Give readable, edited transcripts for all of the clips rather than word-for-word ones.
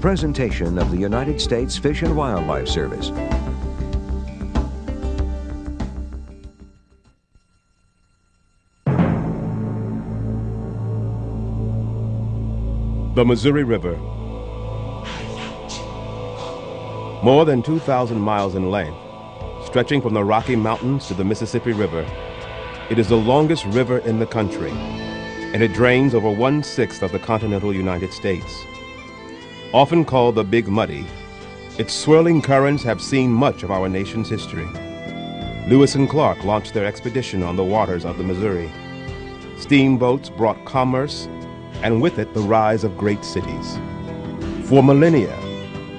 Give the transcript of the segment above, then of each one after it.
presentation of the United States Fish and Wildlife Service. The Missouri River, more than 2,000 miles in length, stretching from the Rocky Mountains to the Mississippi River, it is the longest river in the country, and it drains over 1/6 of the continental United States. Often called the Big Muddy, its swirling currents have seen much of our nation's history. Lewis and Clark launched their expedition on the waters of the Missouri. Steamboats brought commerce, and with it the rise of great cities. For millennia,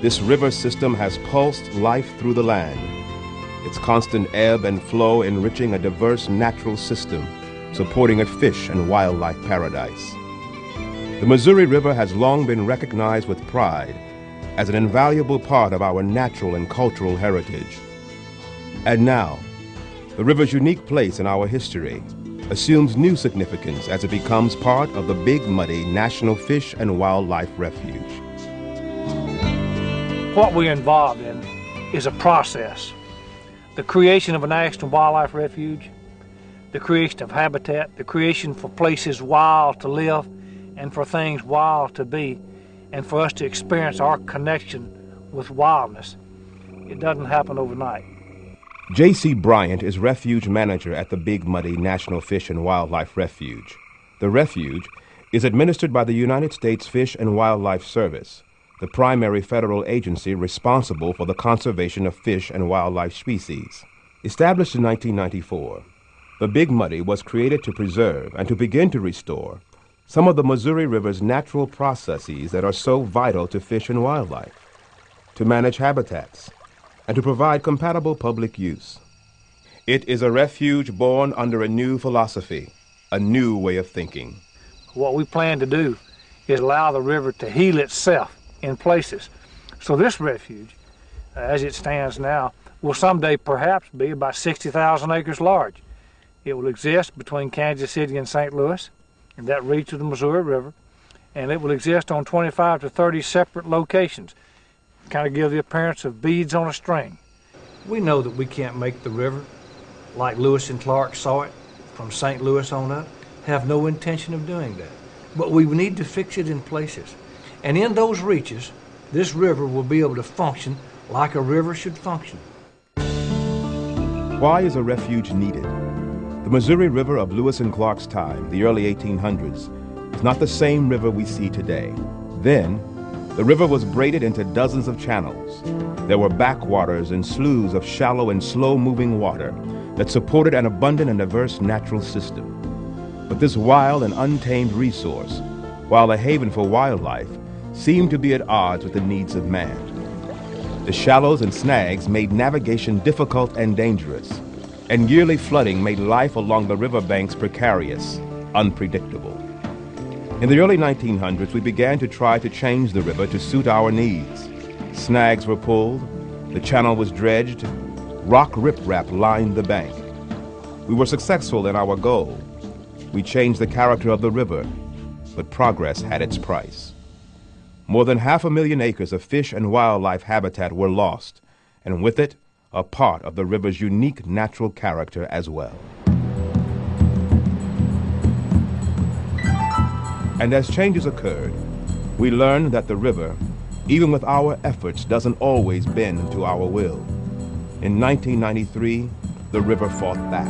this river system has pulsed life through the land, its constant ebb and flow enriching a diverse natural system, supporting a fish and wildlife paradise. The Missouri River has long been recognized with pride as an invaluable part of our natural and cultural heritage. And now, the river's unique place in our history assumes new significance as it becomes part of the Big Muddy National Fish and Wildlife Refuge. What we're involved in is a process: the creation of a national wildlife refuge, the creation of habitat, the creation for places wild to live, and for things wild to be, and for us to experience our connection with wildness. It doesn't happen overnight. J.C. Bryant is refuge manager at the Big Muddy National Fish and Wildlife Refuge. The refuge is administered by the United States Fish and Wildlife Service, the primary federal agency responsible for the conservation of fish and wildlife species. Established in 1994, the Big Muddy was created to preserve and to begin to restore some of the Missouri River's natural processes that are so vital to fish and wildlife, to manage habitats, and to provide compatible public use. It is a refuge born under a new philosophy, a new way of thinking. What we plan to do is allow the river to heal itself in places. So this refuge, as it stands now, will someday perhaps be about 60,000 acres large. It will exist between Kansas City and St. Louis, in that reach of the Missouri River, and it will exist on 25 to 30 separate locations. Kind of give the appearance of beads on a string. We know that we can't make the river like Lewis and Clark saw it from St. Louis on up. Have no intention of doing that. But we need to fix it in places. And in those reaches, this river will be able to function like a river should function. Why is a refuge needed? The Missouri River of Lewis and Clark's time, the early 1800s, is not the same river we see today. Then, the river was braided into dozens of channels. There were backwaters and sloughs of shallow and slow-moving water that supported an abundant and diverse natural system. But this wild and untamed resource, while a haven for wildlife, seemed to be at odds with the needs of man. The shallows and snags made navigation difficult and dangerous, and yearly flooding made life along the riverbanks precarious, unpredictable. In the early 1900s, we began to try to change the river to suit our needs. Snags were pulled, the channel was dredged, rock riprap lined the bank. We were successful in our goal. We changed the character of the river, but progress had its price. More than 500,000 acres of fish and wildlife habitat were lost, and with it, a part of the river's unique natural character as well. And as changes occurred, we learned that the river, even with our efforts, doesn't always bend to our will. In 1993, the river fought back.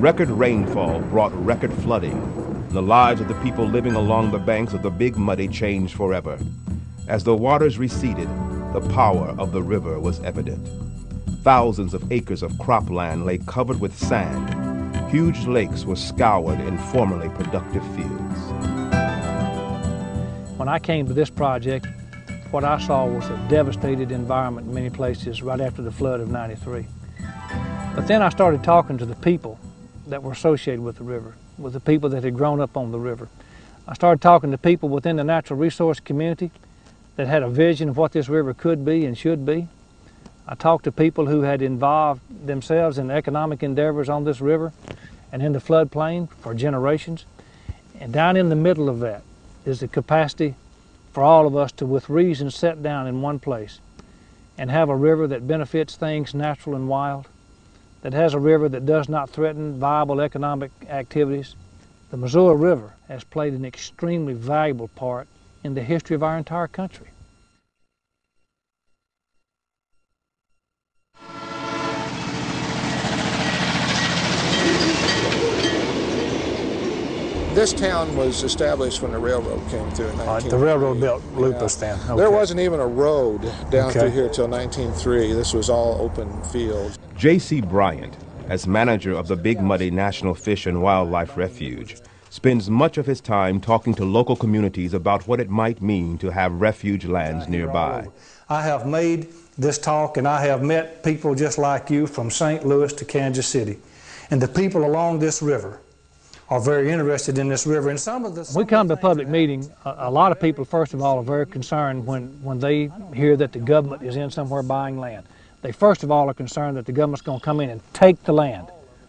Record rainfall brought record flooding. The lives of the people living along the banks of the Big Muddy changed forever. As the waters receded, the power of the river was evident. Thousands of acres of cropland lay covered with sand. Huge lakes were scoured in formerly productive fields. When I came to this project, what I saw was a devastated environment in many places right after the flood of '93. But then I started talking to the people that were associated with the river, with the people that had grown up on the river. I started talking to people within the natural resource community that had a vision of what this river could be and should be. I talked to people who had involved themselves in economic endeavors on this river and in the floodplain for generations. And down in the middle of that is the capacity for all of us to, with reason, sit down in one place and have a river that benefits things natural and wild, that has a river that does not threaten viable economic activities. The Missouri River has played an extremely valuable part in the history of our entire country. This town was established when the railroad came through in 1903. The railroad built Lupus then. Okay. There wasn't even a road down through here until 1903. This was all open fields. J.C. Bryant, as manager of the Big Muddy National Fish and Wildlife Refuge, spends much of his time talking to local communities about what it might mean to have refuge lands nearby. I have made this talk and I have met people just like you from St. Louis to Kansas City. And the people along this river are very interested in this river, and some of this. We come to a public meeting, a lot of people, first of all, are very concerned when they hear that the government is in somewhere buying land. They first of all are concerned that the government's going to come in and take the land.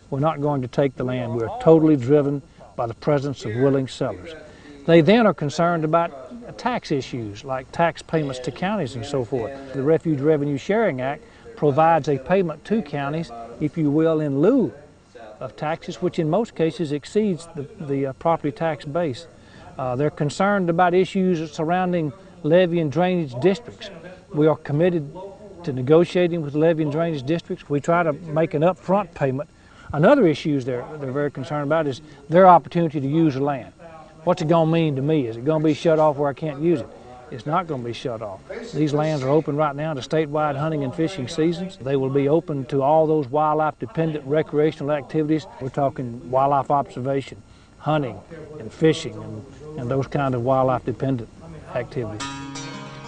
We're not going to take the land. We're totally driven by the presence of willing sellers. They then are concerned about tax issues, like tax payments to counties and so forth. The Refuge Revenue Sharing Act provides a payment to counties, if you will, in lieu of taxes, which in most cases exceeds the property tax base. They're concerned about issues surrounding levee and drainage districts. We are committed to negotiating with levee and drainage districts. We try to make an upfront payment. Another issue they're very concerned about is their opportunity to use the land. What's it going to mean to me? Is it going to be shut off where I can't use it? It's not going to be shut off. These lands are open right now to statewide hunting and fishing seasons. They will be open to all those wildlife-dependent recreational activities. We're talking wildlife observation, hunting and fishing, and those kind of wildlife-dependent activities.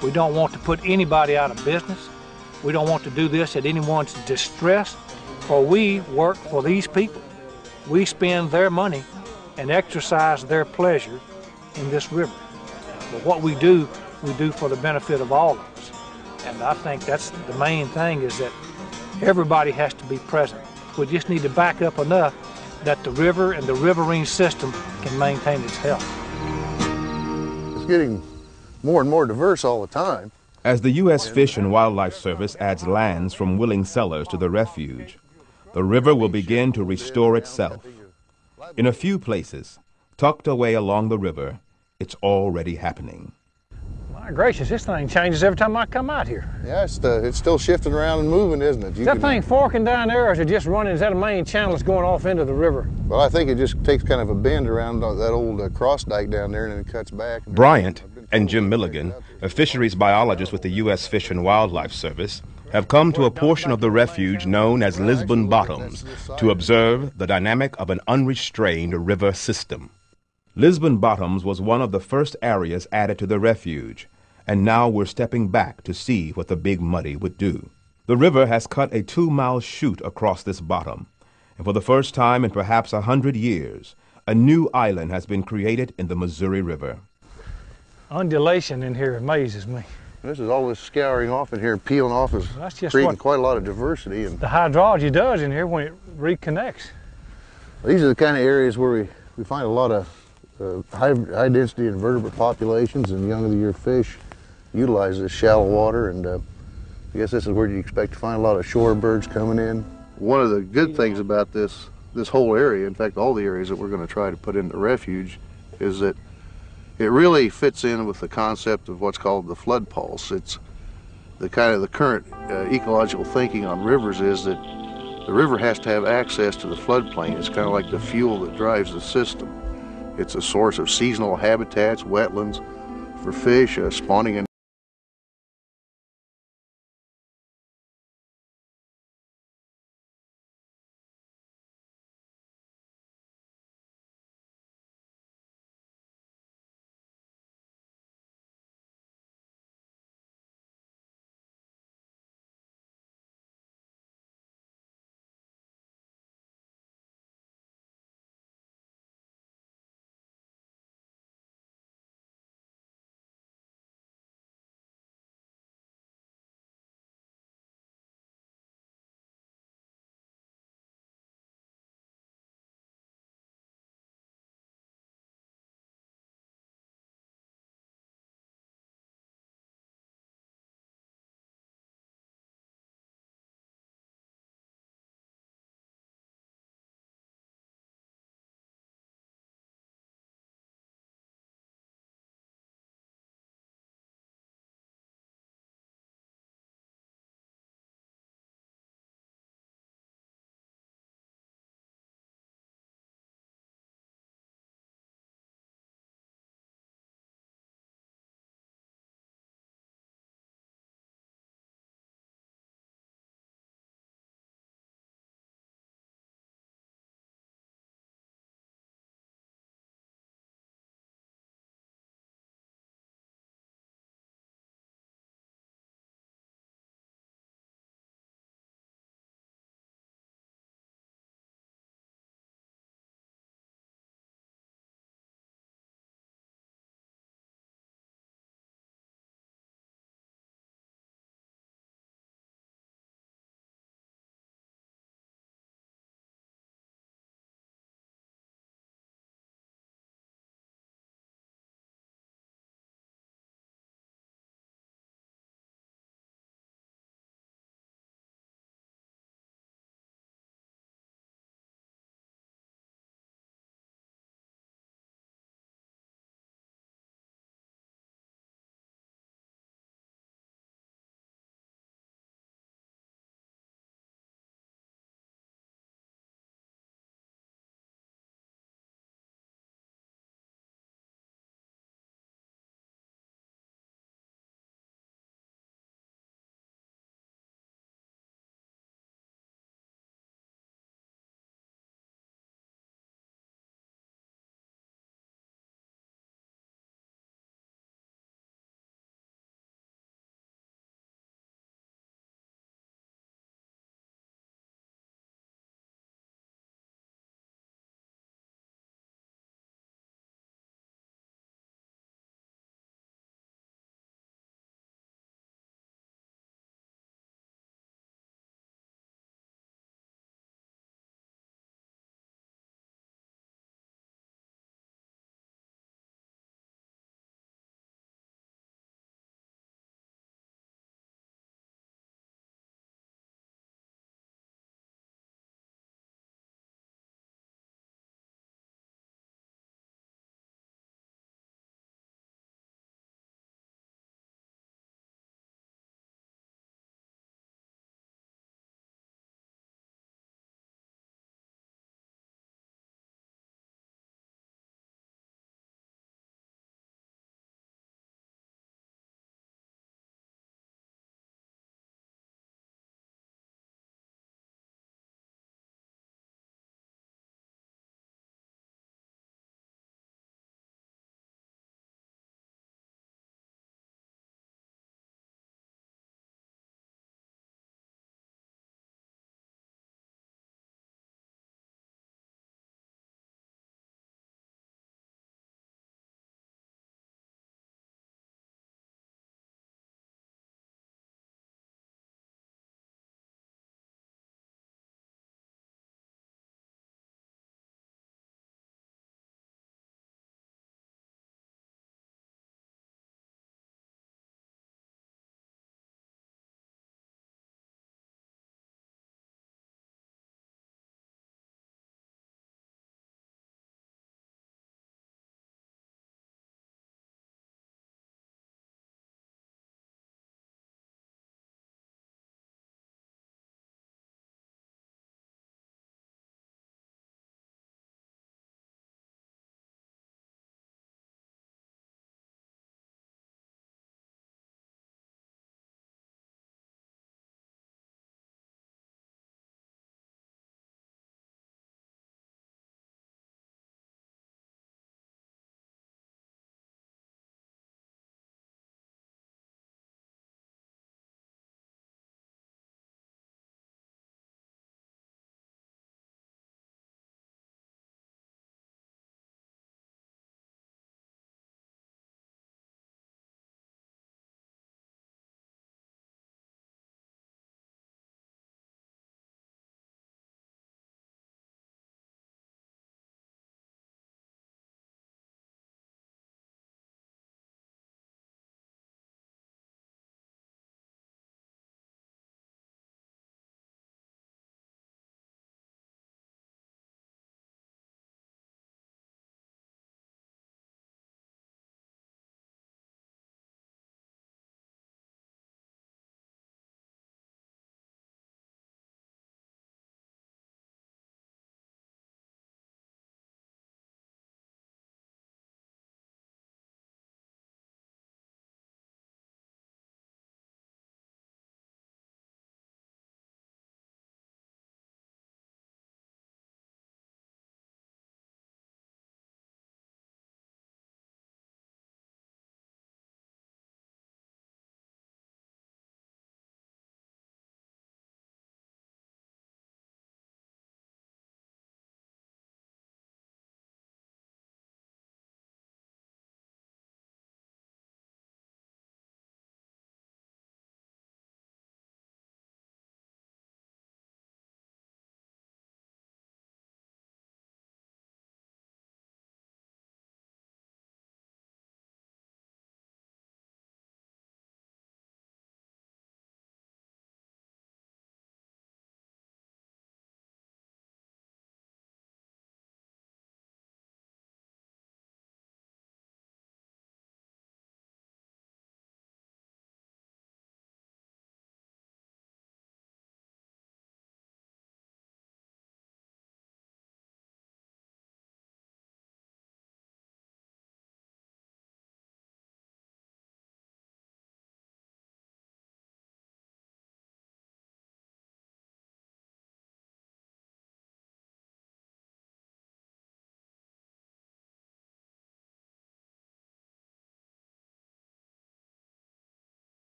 We don't want to put anybody out of business. We don't want to do this at anyone's distress, for we work for these people. We spend their money and exercise their pleasure in this river. But what we do for the benefit of all of us. And I think that's the main thing, is that everybody has to be present. We just need to back up enough that the river and the riverine system can maintain its health. It's getting more and more diverse all the time. As the U.S. Fish and Wildlife Service adds lands from willing sellers to the refuge, the river will begin to restore itself. In a few places, tucked away along the river, it's already happening. My gracious, this thing changes every time I come out here. Yeah, it's still shifting around and moving, isn't it? Is that thing forking down there, or is it just running? Is that a main channel that's going off into the river? Well, I think it just takes kind of a bend around that old cross dike down there, and then it cuts back. Bryant and Jim Milligan, a fisheries biologist with the U.S. Fish and Wildlife Service, have come to a portion of the refuge known as Lisbon Bottoms to observe the dynamic of an unrestrained river system. Lisbon Bottoms was one of the first areas added to the refuge, and now we're stepping back to see what the Big Muddy would do. The river has cut a 2-mile chute across this bottom, and for the first time in perhaps 100 years, a new island has been created in the Missouri River. Undulation in here amazes me. This is all this scouring off in here and peeling off is creating quite a lot of diversity. And the hydrology does in here when it reconnects. These are the kind of areas where we find a lot of high density invertebrate populations, and younger the year fish utilize this shallow water, and I guess this is where you expect to find a lot of shorebirds coming in. One of the good things about this whole area, in fact all the areas that we're going to try to put into refuge, is that it really fits in with the concept of what's called the flood pulse. It's the kind of the current ecological thinking on rivers is that the river has to have access to the floodplain. It's kind of like the fuel that drives the system. It's a source of seasonal habitats, wetlands for fish, spawning